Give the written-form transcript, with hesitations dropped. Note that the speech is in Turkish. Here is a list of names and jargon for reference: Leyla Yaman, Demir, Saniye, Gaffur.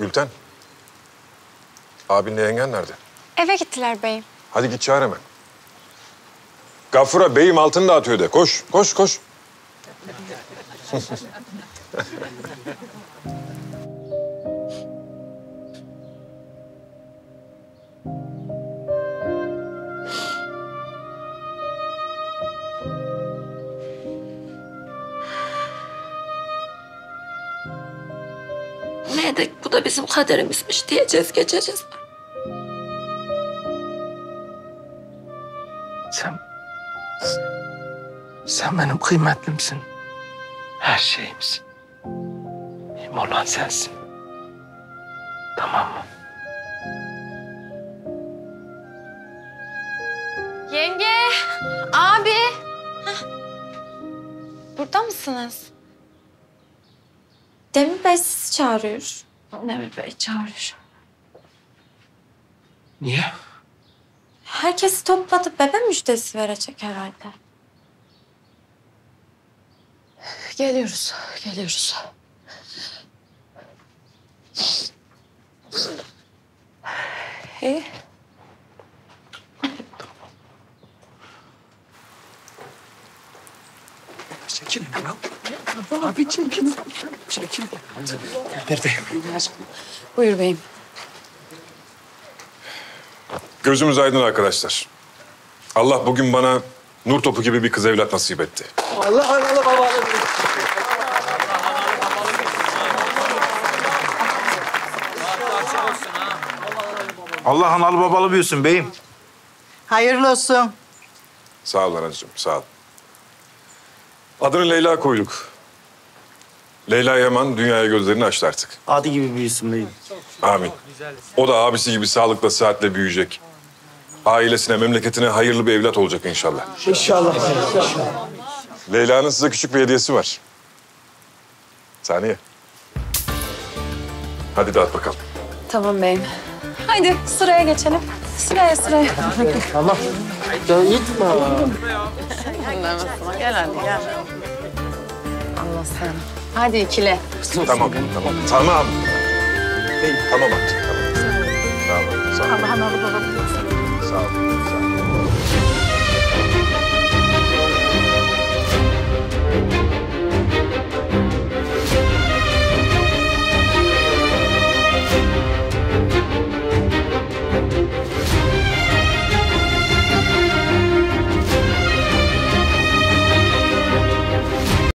Gülten, abinle yengen nerede? Eve gittiler beyim. Hadi git çağır hemen. Gaffur'a beyim altını dağıtıyor de. Koş, koş, koş. Ne de bu da bizim kaderimizmiş diyeceğiz, geçeceğiz. Sen benim kıymetlimsin. Her şeyimsin. Benim olan sensin. Tamam mı? Yenge, abi. Heh. Burada mısınız? Demir Bey sizi çağırıyor. Demir Bey çağırıyor. Niye? Herkesi topladı, bebe müjdesi verecek herhalde. Geliyoruz, geliyoruz. İyi. Çekilin ya. Abi çekilin. Çekilin. Neredeyim? Buyur beyim. Gözümüz aydın arkadaşlar. Allah bugün bana nur topu gibi bir kız evlat nasip etti. Allah Allah baba. Allah analı babalı büyüsün beyim. Hayırlı olsun. Sağ ol anacığım, sağ ol. Adını Leyla koyduk. Leyla Yaman dünyaya gözlerini açtı artık. Adı gibi bir isim değil. Amin. O da abisi gibi sağlıkla, sıhhatle büyüyecek. Ailesine, memleketine hayırlı bir evlat olacak inşallah. İnşallah. İnşallah. Leyla'nın size küçük bir hediyesi var. Saniye. Hadi dağıt bakalım. Tamam beyim. Haydi sıraya geçelim. Sıraya, sıraya. Tamam. Gitme. Gel hadi, gel. Allah sen. Hadi ikile. Tamam, tamam. Tamam. Değil, tamam artık. Tamam. Sağ olun. Allah'ın alıp alabilirsin. Sağ olun. Sağ olun.